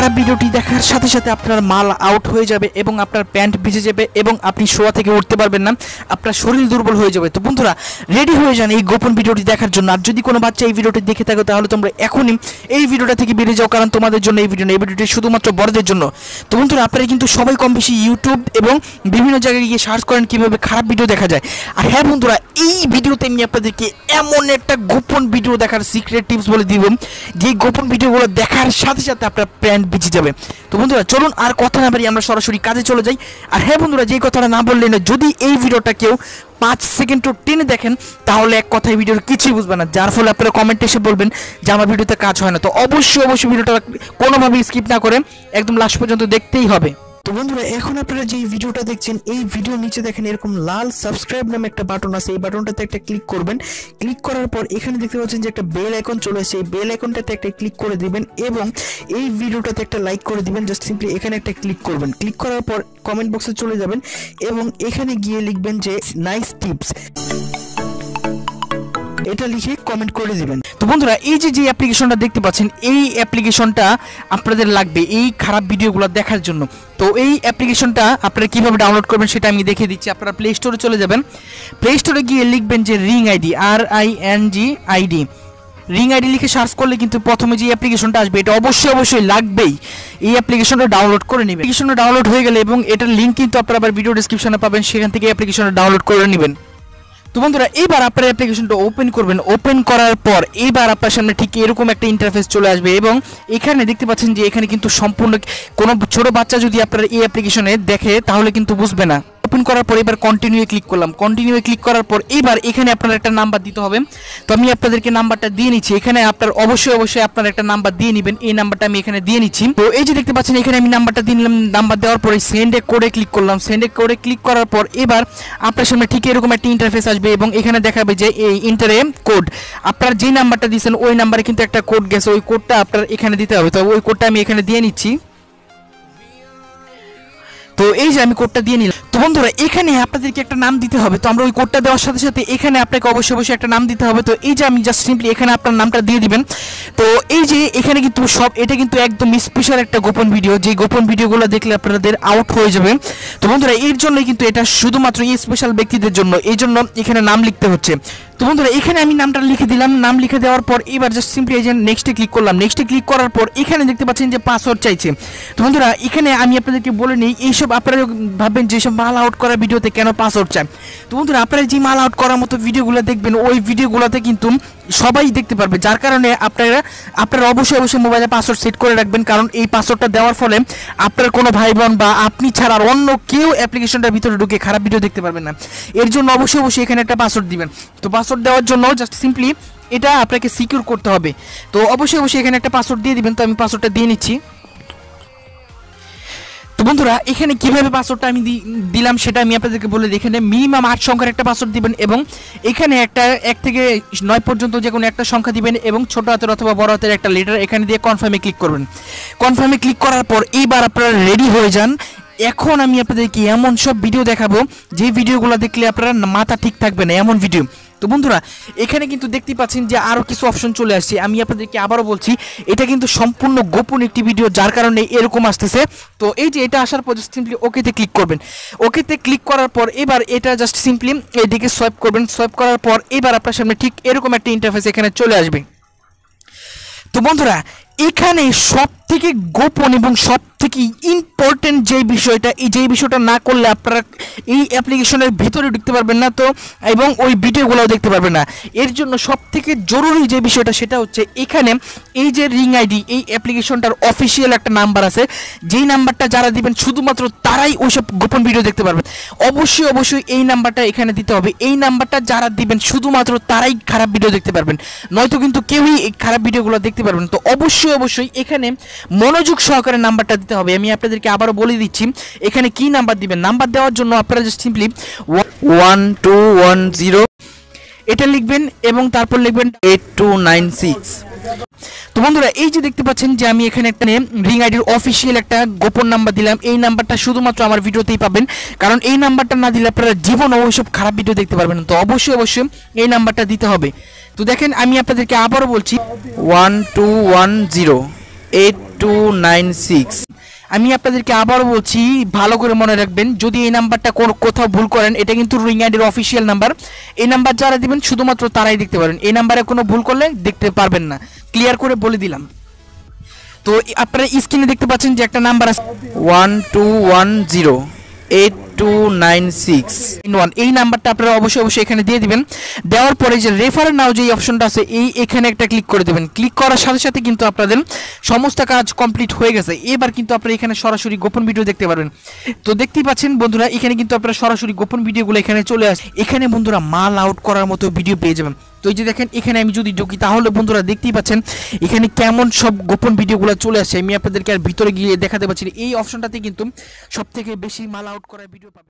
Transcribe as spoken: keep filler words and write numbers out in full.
খারাপ ভিডিওটি দেখার সাথে সাথে আপনার মাল আউট হয়ে যাবে এবং আপনার প্যান্ট ভিজে যাবে এবং আপনি শোয়া থেকে উঠতে পারবেন না, আপনার শরীর দুর্বল হয়ে যাবে। তো বন্ধুরা রেডি হয়ে যান এই গোপন ভিডিওটি দেখার জন্য। আর যদি কোনো বাচ্চা এই ভিডিওটি দেখে থাকো তাহলে তোমরা এখনই এই ভিডিওটা থেকে বেরিয়ে যাও, কারণ তোমাদের জন্য এই ভিডিও না, এই ভিডিওটি শুধুমাত্র বড়দের জন্য। তো বন্ধুরা আপনারা কিন্তু সবাই কম বেশি ইউটিউব এবং বিভিন্ন জায়গায় গিয়ে সার্চ করেন কীভাবে খারাপ ভিডিও দেখা যায়। আর হ্যাঁ বন্ধুরা, এই ভিডিওতে আমি আপনাদেরকে এমন একটা গোপন ভিডিও দেখার সিক্রেট টিপস বলে দিব, যে গোপন ভিডিওগুলো দেখার সাথে সাথে আপনার প্যান্ট ভিজে যাবে। তো বন্ধুরা চলুন আর কথা না বাড়িয়ে আমরা সরাসরি কাজে চলে যাই। আর হ্যাঁ বন্ধুরা, যেই কথাটা না বললে না, যদি এই ভিডিওটা কেউ পাঁচ সেকেন্ডও টেনে দেখেন তাহলে এক কথায় ভিডিওর কিছুই বুঝবে না, যার ফলে আপনারা কমেন্টে এসে বলবেন যে আমার ভিডিওতে কাজ হয় না। তো অবশ্যই অবশ্যই ভিডিওটা কোনোভাবেই স্কিপ না করে একদম লাস্ট পর্যন্ত দেখতেই হবে। তো বন্ধুরা এখন আপনারা যে ভিডিওটা দেখছেন এই ভিডিও নিচে দেখেন এরকম লাল সাবস্ক্রাইব নামে একটা বাটন আছে, এই বাটনটাতে একটা ক্লিক করবেন। ক্লিক করার পর এখানে দেখতে পাচ্ছেন যে একটা বেল আইকন চলে এসেছে, এই বেল আইকনটাতে একটা ক্লিক করে দিবেন এবং এই ভিডিওটাতে একটা লাইক করে দিবেন। জাস্ট সিম্পলি এখানে একটা ক্লিক করবেন, ক্লিক করার পর কমেন্ট বক্সে চলে যাবেন এবং এখানে গিয়ে লিখবেন যে নাইস টিপস, এটা লিখে কমেন্ট করে দিবেন। তো বন্ধুরা এই যে যে অ্যাপ্লিকেশনটা দেখতে পাচ্ছেন, এই অ্যাপ্লিকেশনটা আপনাদের লাগবে এই খারাপ ভিডিওগুলো দেখার জন্য। তো এই অ্যাপ্লিকেশনটা আপনারা কীভাবে ডাউনলোড করবেন সেটা আমি দেখিয়ে দিচ্ছি। আপনারা প্লে স্টোরে চলে যাবেন, প্লে স্টোরে গিয়ে লিখবেন যে ring ID, R I N G ID, ring ID লিখে সার্চ করলে কিন্তু প্রথমে যে অ্যাপ্লিকেশনটা আসবে এটা অবশ্যই অবশ্যই লাগবেই। এই অ্যাপ্লিকেশনটা ডাউনলোড করে নেবেন। অ্যাপ্লিকেশনটা ডাউনলোড হয়ে গেলে এবং এটার লিঙ্ক কিন্তু আপনারা আবার ভিডিও ডিসক্রিপশনে পাবেন, সেখান থেকে অ্যাপ্লিকেশনটা ডাউনলোড করে নেবেন। তো বন্ধুরা এইবার আপনার অ্যাপ্লিকেশনটা ওপেন করবেন, ওপেন করার পর এইবার আপনার সামনে ঠিক এরকম একটা ইন্টারফেস চলে আসবে এবং এখানে দেখতে পাচ্ছেন যে এখানে কিন্তু সম্পূর্ণ কোনো ছোটো বাচ্চা যদি আপনার এই অ্যাপ্লিকেশনে দেখে তাহলে কিন্তু বুঝবে না। ওপেন করার পর এবার কন্টিনিউয়ে ক্লিক করলাম, কন্টিনিউয়ে ক্লিক করার পর এইবার এখানে আপনার একটা নাম্বার দিতে হবে। তো আমি আপনাদেরকে নাম্বারটা দিয়ে নিচ্ছি, এখানে আপনার অবশ্যই অবশ্যই আপনার একটা নাম্বার দিয়ে নেবেন, এই নাম্বারটা আমি এখানে দিয়ে নিচ্ছি। তো এই যে দেখতে পাচ্ছেন এখানে আমি নাম্বারটা দিয়ে নিলাম, নাম্বার দেওয়ার পরে সেন্ড এ কোডে ক্লিক করলাম, সেন্ড এ কোডে ক্লিক করার পর এবার আপনার সামনে ঠিক এরকম একটা ইন্টারফেস আসবে এবং এখানে দেখাবে যে এই ইন্টারে কোড, আপনার যে নাম্বারটা দিয়েছেন ওই নাম্বারে কিন্তু একটা কোড গেছে, ওই কোডটা আপনার এখানে দিতে হবে। তো ওই কোডটা আমি এখানে দিয়ে নিচ্ছি। তো এই যে আমি কোডটা দিয়ে নিলাম। তো বন্ধুরা এখানে আপনাদেরকে একটা নাম দিতে হবে। তো আমরা ওই কোডটা দেওয়ার সাথে সাথে এখানে আপনাকে অবশ্যই অবশ্যই একটা নাম দিতে হবে। তো এই যে আমি জাস্ট সিম্পলি এখানে আপনার নামটা দিয়ে দিবেন। তো এই যে এখানে কিন্তু সব, এটা কিন্তু একদম স্পেশাল একটা গোপন ভিডিও, যে গোপন ভিডিওগুলো দেখলে আপনাদের আউট হয়ে যাবে। তো বন্ধুরা এর জন্যই কিন্তু এটা শুধুমাত্র এই স্পেশাল ব্যক্তিদের জন্য, এই জন্য এখানে নাম লিখতে হচ্ছে। তো বন্ধুরা এখানে আমি নামটা লিখে দিলাম, নাম লিখে দেওয়ার পর এবার জাস্ট সিম্পলি এই যে নেক্সটে ক্লিক করলাম, নেক্সটে ক্লিক করার পর এখানে দেখতে পাচ্ছেন যে পাসওয়ার্ড চাইছে। তো বন্ধুরা এখানে আমি আপনাদেরকে বলে নিই, এইসব আপনারা ভাববেন যেসব মাল আউট করা ভিডিওতে কেন পাসওয়ার্ড চায়। তো বন্ধুরা আপনারা যে মাল আউট করার মতো ভিডিওগুলো দেখবেন ওই ভিডিওগুলোতে কিন্তু সবাই দেখতে পারবে, যার কারণে আপনারা আপনারা অবশ্যই অবশ্যই মোবাইলে পাসওয়ার্ড সেট করে রাখবেন, কারণ এই পাসওয়ার্ডটা দেওয়ার ফলে আপনার কোনো ভাই বোন বা আপনি ছাড়া অন্য কেউ অ্যাপ্লিকেশনটার ভিতরে ঢুকে খারাপ ভিডিও দেখতে পারবেন না। এর জন্য অবশ্যই অবশ্যই এখানে একটা পাসওয়ার্ড দিবেন। তো পাসওয়ার্ড দেওয়ার জন্য জাস্ট সিম্পলি এটা আপনাকে সিকিউর করতে হবে। তো অবশ্যই অবশ্যই এখানে একটা পাসওয়ার্ড দিয়ে দিবেন। তো আমি পাসওয়ার্ডটা দিয়ে নিচ্ছি। তো বন্ধুরা এখানে কীভাবে পাসওয়ার্ডটা আমি দিলাম সেটা আমি আপনাদেরকে বলে দিই। এখানে মিনিমাম আট সংখ্যার একটা পাসওয়ার্ড দিবেন এবং এখানে একটা এক থেকে নয় পর্যন্ত যে কোনো একটা সংখ্যা দিবেন এবং ছোটো হাতের অথবা বড় হাতের একটা লেটার এখানে দিয়ে কনফার্মে ক্লিক করবেন। কনফার্মে ক্লিক করার পর এইবার আপনারা রেডি হয়ে যান। এখন আমি আপনাদেরকে এমন সব ভিডিও দেখাবো যে ভিডিওগুলো দেখলে আপনারা মাথা ঠিক থাকবে না, এমন ভিডিও। তো বন্ধুরা এখানে কিন্তু দেখতে পাচ্ছেন যে আরও কিছু অপশন চলে আসছে। আমি আপনাদেরকে আবারও বলছি, এটা কিন্তু সম্পূর্ণ গোপন একটি ভিডিও, যার কারণে এরকম আসতেছে। তো এই যে এটা আসার পর জাস্ট সিম্পলি ওকেতে ক্লিক করবেন। ওকেতে ক্লিক করার পর এবার এটা জাস্ট সিম্পলি এইদিকে সোয়াইপ করবেন, সোয়াইপ করার পর এবার আপনার সামনে ঠিক এরকম একটা ইন্টারফেস এখানে চলে আসবে। তো বন্ধুরা এখানে সব থেকে গোপন এবং সব থেকে ইম্পর্টেন্ট যে বিষয়টা, এই যেই বিষয়টা না করলে আপনারা এই অ্যাপ্লিকেশনের ভিতরে ঢুকতে পারবেন না, তো এবং ওই ভিডিওগুলোও দেখতে পারবেন না। এর জন্য সব থেকে জরুরি যে বিষয়টা সেটা হচ্ছে এখানে এই যে রিং আইডি, এই অ্যাপ্লিকেশনটার অফিসিয়াল একটা নাম্বার আছে, যেই নাম্বারটা যারা দিবেন শুধুমাত্র তারাই ওইসব গোপন ভিডিও দেখতে পারবেন। অবশ্যই অবশ্যই এই নাম্বারটা এখানে দিতে হবে, এই নাম্বারটা যারা দিবেন শুধুমাত্র তারাই খারাপ ভিডিও দেখতে পারবেন, নয়তো কিন্তু কেউই এই খারাপ ভিডিওগুলো দেখতে পারবেন। তো অবশ্যই অবশ্যই এখানে মনোযোগ সহকারে নাম্বারটা দিতে হবে। আমি আপনাদেরকে আবারও বলে দিচ্ছি এখানে কি নাম্বার দিবেন। নাম্বার দেওয়ার জন্য আপনারা just simply one two one zero এটা লিখবেন এবং তারপর লিখবেন এইট টু নাইন সিক্স। তো বন্ধুরা এই যে দেখতে পাচ্ছেন যে আমি এখানে একটা রিং আইডির অফিসিয়াল একটা গোপন নাম্বার দিলাম, এই নাম্বারটা শুধুমাত্র আমার ভিডিওতেই পাবেন, কারণ এই নাম্বারটা না দিলে আপনারা জীবনে ওইসব খারাপ ভিডিও দেখতে পারবেন না। তো অবশ্যই অবশ্যই এই নাম্বারটা দিতে হবে। তো দেখেন আমি আপনাদেরকে আবারও বলছি one two one zero eight two nine six. আমি আপনাদেরকে আবার বলছি, ভালো করে মনে রাখবেন, যদি এই নাম্বারটা কোথাও ভুল করেন, এটা কিন্তু রিং আইডির অফিশিয়াল নাম্বার, এই নাম্বার যারা দিবেন শুধুমাত্র তারাই দেখতে পারেন, এই নাম্বারে কোনো ভুল করলে দেখতে পারবেন না, ক্লিয়ার করে বলে দিলাম। তো আপনারা স্ক্রিনে দেখতে পাচ্ছেন যে একটা নাম্বার আছে one two one zero eight two nine six. এই নাম্বারটা আপনারা অবশ্যই অবশ্যই এখানে দিয়ে দিবেন। দেওয়ার পরে যে রেফার নাও যে অপশনটা আছে, এই এখানে একটা ক্লিক করে দেবেন। ক্লিক করার সাথে সাথে কিন্তু আপনাদের সমস্ত কাজ কমপ্লিট হয়ে গেছে। এবার কিন্তু আপনারা এখানে সরাসরি গোপন ভিডিও দেখতে পারবেন। তো দেখতেই পাচ্ছেন বন্ধুরা, এখানে কিন্তু আপনারা সরাসরি গোপন ভিডিওগুলো এখানে চলে আসে। এখানে বন্ধুরা মাল আউট করার মতো ভিডিও পেয়ে যাবেন। তো এই যে দেখেন, এখানে আমি যদি ঢুকি তাহলে বন্ধুরা দেখতেই পাচ্ছেন এখানে কেমন সব গোপন ভিডিওগুলো চলে আসছে। আমি আপনাদেরকে আর ভিতরে গিয়ে দেখাতে পারছি না। এই অপশনটাতে কিন্তু সব থেকে বেশি মাল আউট করা ভিডিও পাবেন।